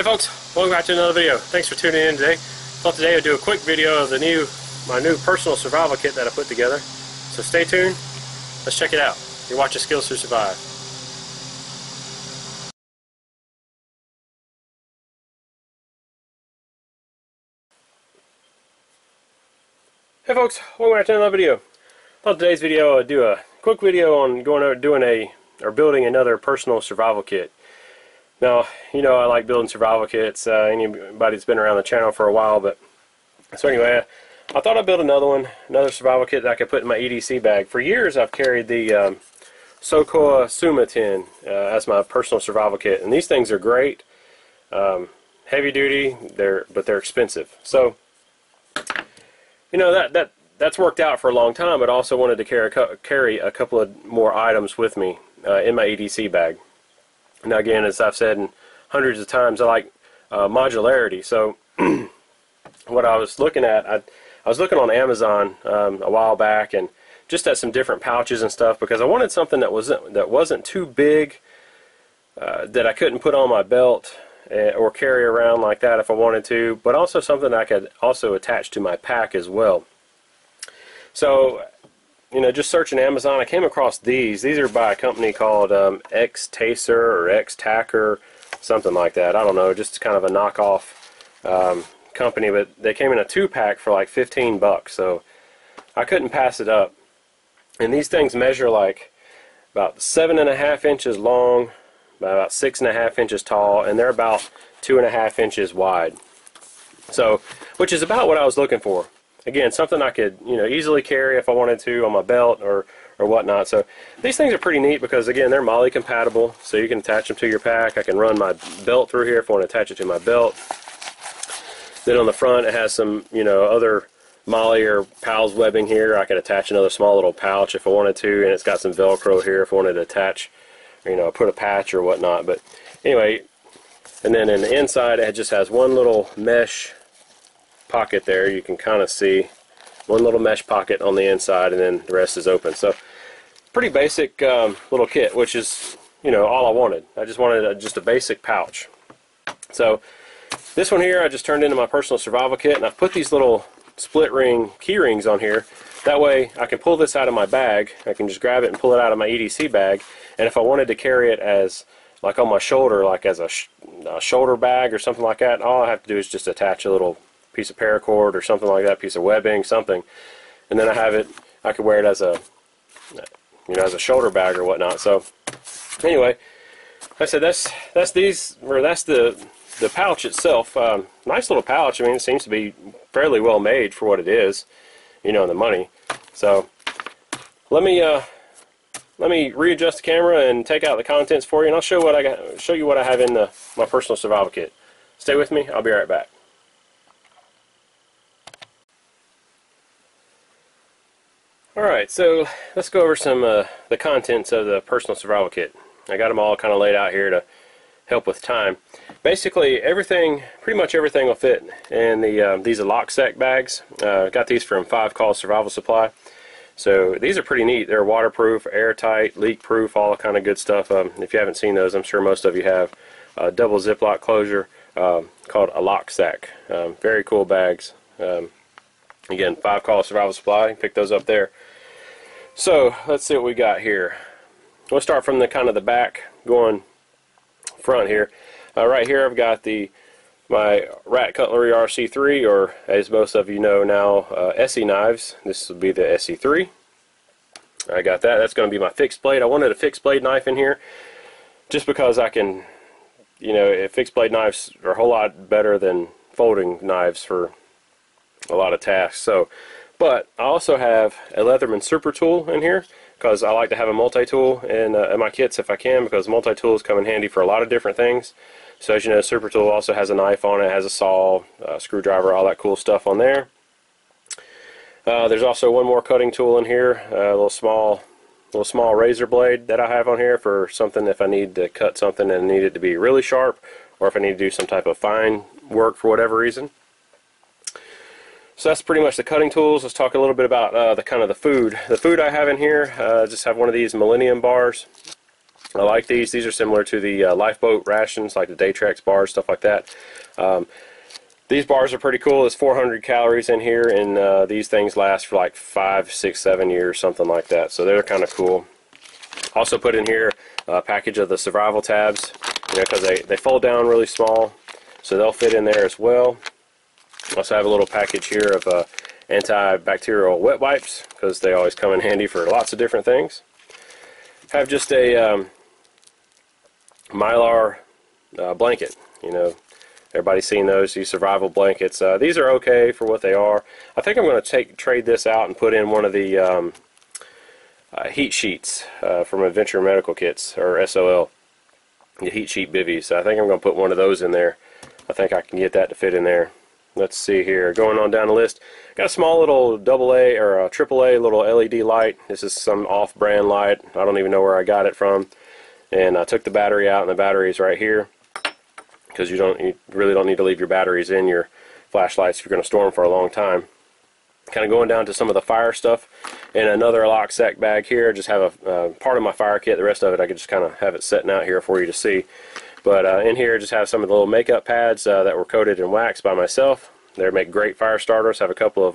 Hey folks, welcome back to another video. Thanks for tuning in today. Thought today I'd do a quick video of my new personal survival kit that I put together. So stay tuned, let's check it out. You're watching Skills To Survive. Hey folks, welcome back to another video. Thought today's video I'd do a quick video on building another personal survival kit. Now, you know I like building survival kits, anybody that's been around the channel for a while, but so anyway, I thought I'd build another survival kit that I could put in my EDC bag. For years I've carried the Sokoa Suma 10 as my personal survival kit, and these things are great, heavy duty, but they're expensive. So, you know, that's worked out for a long time, but I also wanted to carry a couple of more items with me in my EDC bag. Now again, as I've said hundreds of times, I like modularity. So what I was looking at, I was looking on Amazon a while back, and just at some different pouches and stuff, because I wanted something that wasn't too big, that I couldn't put on my belt or carry around like that if I wanted to, but also something that I could also attach to my pack as well. So, you know, just searching Amazon, I came across these. These are by a company called X Taser or X Tacker, something like that. I don't know, just kind of a knockoff company, but they came in a two-pack for like 15 bucks, so I couldn't pass it up. And these things measure like about 7.5 inches long, about 6.5 inches tall, and they're about 2.5 inches wide. So, which is about what I was looking for. Again, something I could, you know, easily carry if I wanted to on my belt or whatnot. So these things are pretty neat because, again, they're MOLLE compatible, so you can attach them to your pack. I can run my belt through here if I want to attach it to my belt. Then on the front, it has some, you know, other MOLLE or PALS webbing here. I could attach another small little pouch if I wanted to, and it's got some Velcro here if I wanted to attach, you know, put a patch or whatnot. But anyway, and then in the inside, it just has one little mesh pocket there. You can kind of see one little mesh pocket on the inside, and then the rest is open. So pretty basic little kit, which is, you know, all I wanted. I just wanted just a basic pouch. So this one here I just turned into my personal survival kit, and I've put these little split ring key rings on here. That way I can pull this out of my bag. I can just grab it and pull it out of my EDC bag, and if I wanted to carry it as like on my shoulder, like as a shoulder bag or something like that, all I have to do is just attach a little piece of paracord or something like that, piece of webbing, something, and then I have it. I could wear it as a, you know, as a shoulder bag or whatnot. So anyway, like I said, that's the pouch itself. Nice little pouch. I mean, it seems to be fairly well made for what it is, you know, and the money. So let me readjust the camera and take out the contents for you, and I'll show what I got. Show you what I have in my personal survival kit. Stay with me. I'll be right back. Alright, so let's go over some the contents of the personal survival kit. I got them all kind of laid out here to help with time. Basically, everything, pretty much everything will fit in these are lock sack bags. Got these from 5 Call Survival Supply. So these are pretty neat. They're waterproof, airtight, leak proof, all kind of good stuff. If you haven't seen those, I'm sure most of you have. Double ziplock closure called a lock sack. Very cool bags. Again, 5 Call Survival Supply. You can pick those up there. So let's see what we got here. We'll start from the kind of the back, going front here. Right here, I've got my Rat Cutlery RC3, or as most of you know now, ESEE Knives. This will be the ESEE-3. I got that. That's going to be my fixed blade. I wanted a fixed blade knife in here, just because I can, you know, fixed blade knives are a whole lot better than folding knives for a lot of tasks. So, but I also have a Leatherman Super Tool in here, because I like to have a multi-tool in my kits if I can, because multi-tools come in handy for a lot of different things. So as you know, Super Tool also has a knife on it, has a saw, screwdriver, all that cool stuff on there. There's also one more cutting tool in here, a little small razor blade that I have on here for something if I need to cut something and need it to be really sharp, or if I need to do some type of fine work for whatever reason. So that's pretty much the cutting tools. Let's talk a little bit about the food. The food I have in here, just have one of these Millennium Bars. I like these. These are similar to the Lifeboat rations, like the Daytrax bars, stuff like that. These bars are pretty cool. There's 400 calories in here, and these things last for like 5, 6, 7 years, something like that. So they're kind of cool. Also put in here a package of the survival tabs, you know, because they fold down really small, so they'll fit in there as well. Also have a little package here of antibacterial wet wipes, because they always come in handy for lots of different things. Have just a Mylar blanket. You know, everybody's seen those, these survival blankets. These are okay for what they are. I think I'm going to trade this out and put in one of the heat sheets from Adventure Medical Kits, or SOL, the heat sheet bivvies. So I think I'm going to put one of those in there. I think I can get that to fit in there. Let's see here, going on down the list. Got a small little AA or a AAA little LED light. This is some off-brand light. I don't even know where I got it from. And I took the battery out, and the battery's right here, because you really don't need to leave your batteries in your flashlights if you're going to store them for a long time. Kind of going down to some of the fire stuff, and another lock sack bag here. Just have a part of my fire kit. The rest of it I could just kind of have it sitting out here for you to see. But in here just have some of the little makeup pads that were coated in wax by myself. They make great fire starters. Have a couple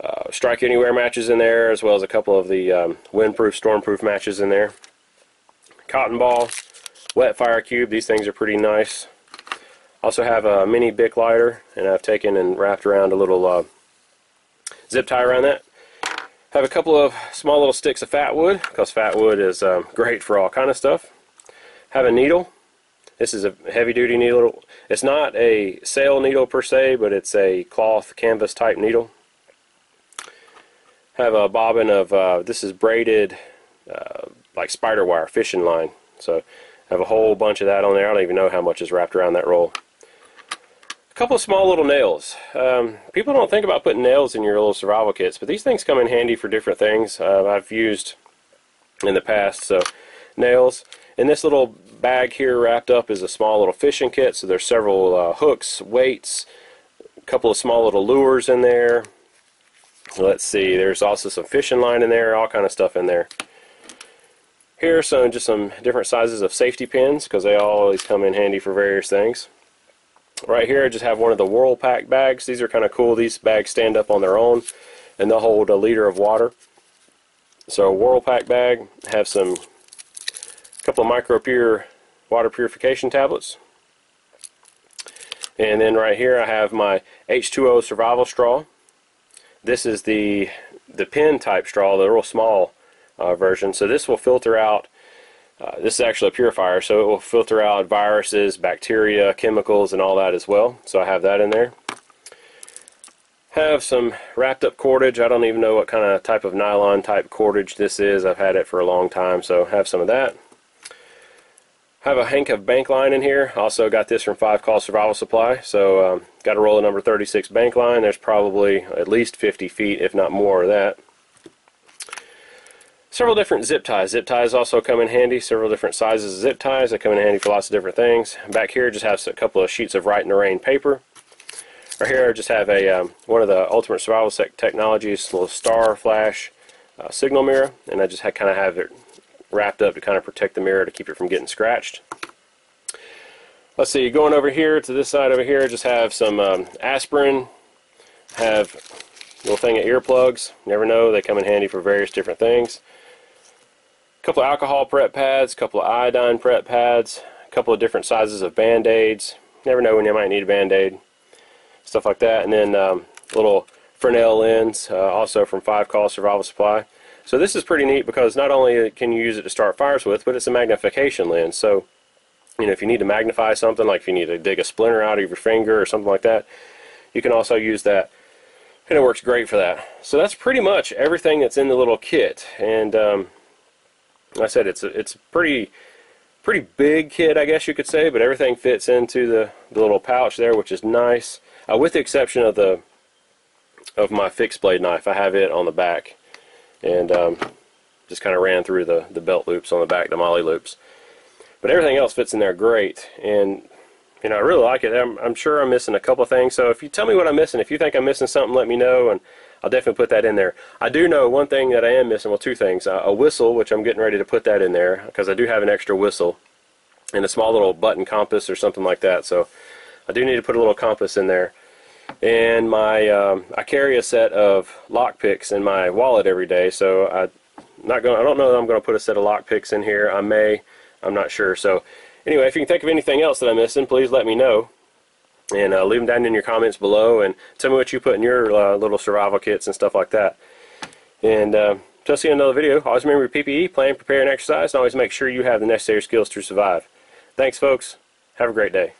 of strike anywhere matches in there, as well as a couple of the windproof, stormproof matches in there. Cotton ball, wet fire cube. These things are pretty nice. Also have a mini Bic lighter, and I've taken and wrapped around a little zip tie around that. Have a couple of small little sticks of fat wood, because fat wood is great for all kind of stuff. Have a needle. This is a heavy duty needle. It's not a sail needle per se, but it's a cloth canvas type needle. Have a bobbin of this is braided like spider wire, fishing line. So have a whole bunch of that on there. I don't even know how much is wrapped around that roll. Couple of small little nails. People don't think about putting nails in your little survival kits, but these things come in handy for different things I've used in the past. So nails. And this little bag here wrapped up is a small little fishing kit, so there's several hooks, weights, a couple of small little lures in there. Let's see, there's also some fishing line in there, all kind of stuff in there. Here are some, just some different sizes of safety pins, because they always come in handy for various things. Right here I just have one of the Whirlpack bags. These are kind of cool. These bags stand up on their own, and they'll hold a liter of water. So a Whirlpack bag. Have some couple of Micropure water purification tablets. And then right here I have my H2O survival straw. This is the pen type straw, the real small version. So this will filter out this is actually a purifier, so it will filter out viruses, bacteria, chemicals, and all that as well. So I have that in there. Have some wrapped up cordage. I don't even know what kind of type of nylon type cordage this is. I've had it for a long time, so have some of that. Have a hank of bank line in here. Also got this from 5 Call Survival Supply. So got a roll of number 36 bank line. There's probably at least 50 feet, if not more, of that. Several different zip ties. Zip ties also come in handy. Several different sizes of zip ties. They come in handy for lots of different things. Back here just have a couple of sheets of Write in the Rain paper. Right here I just have a one of the Ultimate Survival Technologies little star flash signal mirror, and I just kind of have it wrapped up to kind of protect the mirror to keep it from getting scratched. Let's see, going over here to this side over here, just have some aspirin. Have a little thing of earplugs. Never know, they come in handy for various different things. Couple of alcohol prep pads, couple of iodine prep pads, a couple of different sizes of band-aids. Never know when you might need a band-aid, stuff like that. And then little Fresnel lens, also from 5 Call Survival Supply. So this is pretty neat, because not only can you use it to start fires with, but it's a magnification lens. So you know, if you need to magnify something, like if you need to dig a splinter out of your finger or something like that, you can also use that, and it works great for that. So that's pretty much everything that's in the little kit. And like I said, it's a pretty big kit, I guess you could say, but everything fits into the little pouch there, which is nice, with the exception of my fixed blade knife. I have it on the back, and just kind of ran through the belt loops on the back, the MOLLE loops. But everything else fits in there great, and you know, I really like it. I'm sure I'm missing a couple of things, so if you tell me what I'm missing, if you think I'm missing something, let me know, and I'll definitely put that in there. I do know one thing that I am missing, well, two things. A whistle, which I'm getting ready to put that in there because I do have an extra whistle and a small little button compass or something like that. So I do need to put a little compass in there. And my I carry a set of lock picks in my wallet every day, so I don't know that I'm going to put a set of lock picks in here. I may. I'm not sure. So anyway, if you can think of anything else that I'm missing, please let me know. And leave them down in your comments below and tell me what you put in your little survival kits and stuff like that. And until I see you in another video, always remember your PPE, plan, prepare, and exercise, and always make sure you have the necessary skills to survive. Thanks, folks. Have a great day.